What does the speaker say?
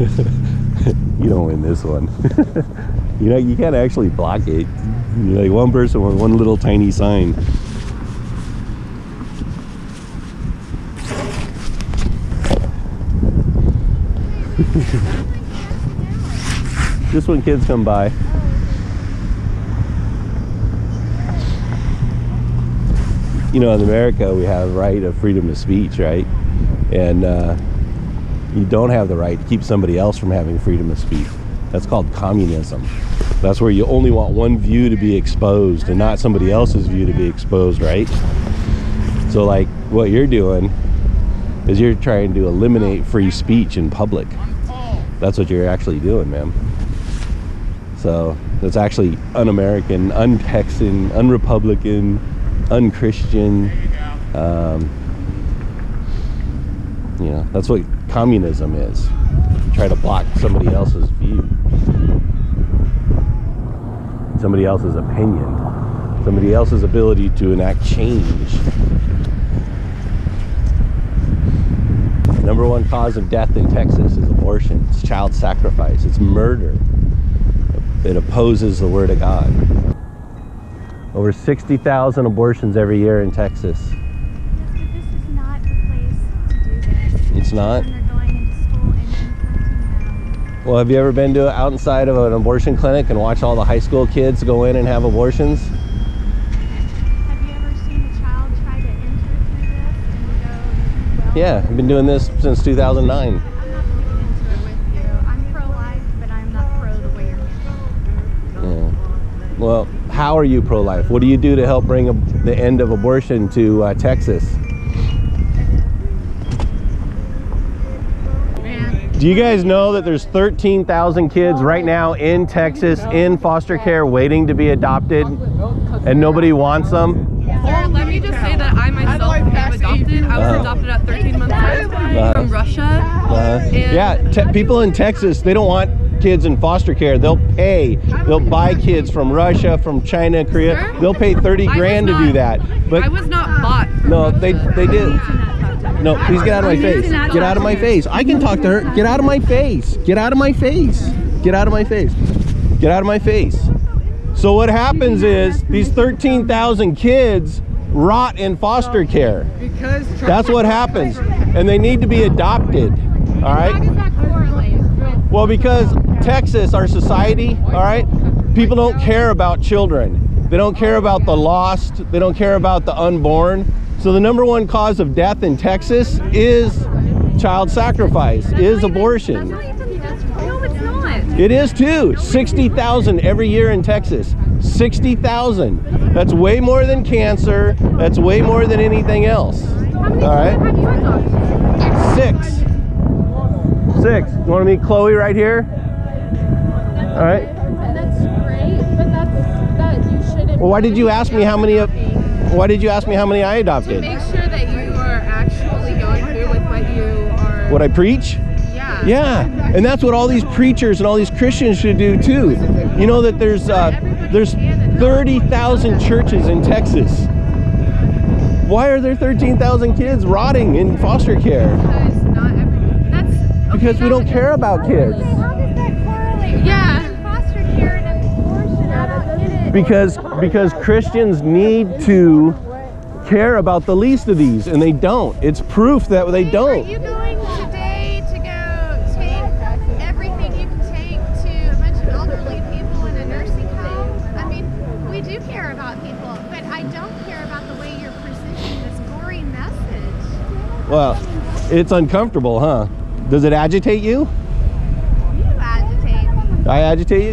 You don't win this one. You know, you gotta actually block it. You're like one person with one little tiny sign. Just when kids come by. You know, in America, we have right of freedom of speech, right? And you don't have the right to keep somebody else from having freedom of speech. That's called communism. That's where you only want one view to be exposed and not somebody else's view to be exposed, right? So, like, what you're doing is you're trying to eliminate free speech in public. That's what you're actually doing, man. So, that's actually un-American, un-Texan, un-Republican, un-Christian. You know, that's what communism is. Try to block somebody else's view, somebody else's opinion, somebody else's ability to enact change. The number one cause of death in Texas is abortion. It's child sacrifice. It's murder. It opposes the Word of God. Over 60,000 abortions every year in Texas. This is not the place to do this. It's not? Children are going into school and well, have you ever been to outside of an abortion clinic and watch all the high school kids go in and have abortions? Have you ever seen a child try to enter through this and go, well, yeah, I've been doing this since 2009. I'm not going to get into it with you. I'm pro-life, but I'm not pro the way you're handling it. Yeah. Well, how are you pro-life? What do you do to help bring the end of abortion to Texas? Man. Do you guys know that there's 13,000 kids right now in Texas in foster care waiting to be adopted and nobody wants them? Or let me just say that I myself am adopted. I was adopted at 13 months old from Russia. Yeah, people in Texas, they don't want kids in foster care. They'll pay. They'll buy kids from Russia, from China, Korea. They'll pay 30 grand to do that. But I was not bought. No, they did. No, please get out of my face. Get out of my face. I can talk to her. Get out of my face. Get out of my face. Get out of my face. Get out of my face. So what happens is these 13,000 kids rot in foster care. That's what happens. And they need to be adopted. All right? Well, because Texas, our society, all right, people don't care about children. They don't care about the lost. They don't care about the unborn. So the number one cause of death in Texas is child sacrifice, is abortion. No, it's not. It is too. 60,000 every year in Texas. 60,000. That's way more than cancer. That's way more than anything else. All right. 6. 6. You want to meet Chloe right here? All right. And that's great, but that you shouldn't. Well, why did you ask me how many? Why did you ask me how many I adopted? To make sure that you are actually going through with what you are. What I preach? Yeah. Yeah, and that's what all these preachers and all these Christians should do too. You know that there's 30,000 churches in Texas. Why are there 13,000 kids rotting in foster care? Because we don't care about kids. How does that correlate? Yeah. Foster care and abortion. I don't get it. Because Christians need to care about the least of these, and they don't. It's proof that they don't. Are you going today to go take everything you can take to a bunch of elderly people in a nursing home? I mean, we do care about people, but I don't care about the way you're presenting this gory message. Well, it's uncomfortable, huh? Does it agitate you? You agitate me. I agitate you?